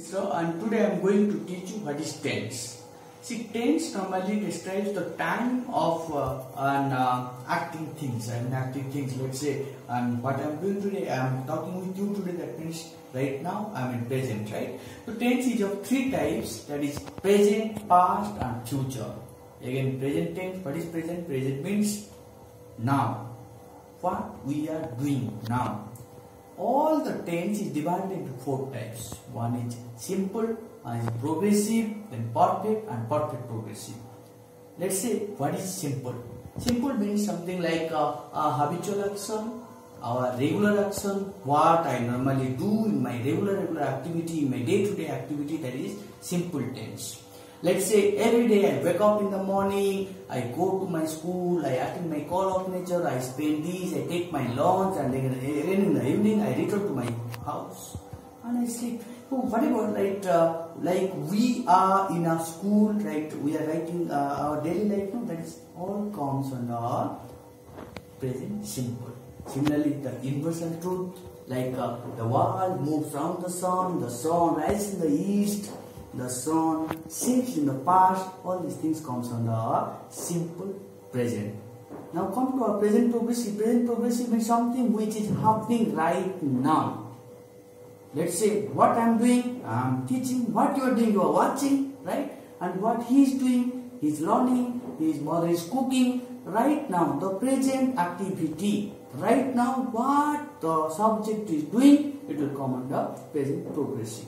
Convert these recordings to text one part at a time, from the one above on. So, and today I am going to teach you what is tense. See, tense normally describes the time of acting things. Let's say, and what I am doing today, I am talking with you today. That means right now I am in present, right? So tense is of three types. That is present, past, and future. Again, present tense. What is present? Present means now. What we are doing now. All the tense is divided into four types. One is simple, one is progressive, then perfect, and perfect progressive. Let's say what is simple. Simple means something like a habitual action, our regular action, what I normally do in my regular activity, in my day-to-day activity, that is simple tense. Let's say every day I wake up in the morning, I go to my school, I attend my call of nature, I spend this, I take my lunch, and then in the evening I return to my house and I sleep. So what about like we are in a school, right? We are writing our daily life now. That is all comes under our present simple. Similarly, the universal truth, like the world moves around the sun rises in the east, the sun sinks in the past, all these things comes under our simple present. Now come to our present progressive. Present progressive means something which is happening right now. Let's say what I am doing, I am teaching, what you are doing, you are watching, right? And what he is doing, he is learning, his mother is cooking. Right now, the present activity, right now what the subject is doing, it will come under present progressive.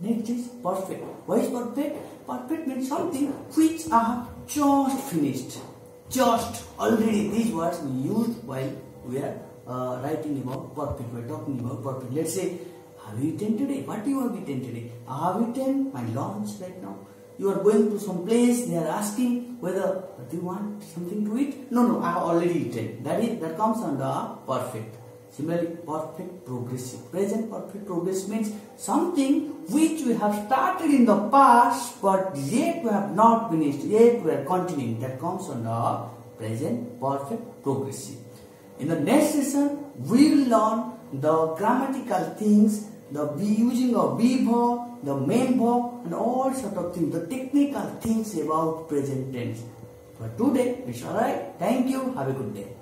Next is perfect. Why is perfect? Perfect means something which I have just finished. Just already these words we use while we are writing about perfect. We are talking about perfect. Let's say, have you eaten today? What do you have eaten today? I have eaten my lunch right now. You are going to some place. They are asking whether do you want something to eat. No, I have already eaten. That comes under perfect. Similarly, perfect progressive. Present perfect progressive means something which we have started in the past but yet we have not finished, yet we are continuing. That comes under present perfect progressive. In the next session, we will learn the grammatical things, the using of be verb, the main verb, and all sort of things, the technical things about present tense. But today, it's alright. Thank you. Have a good day.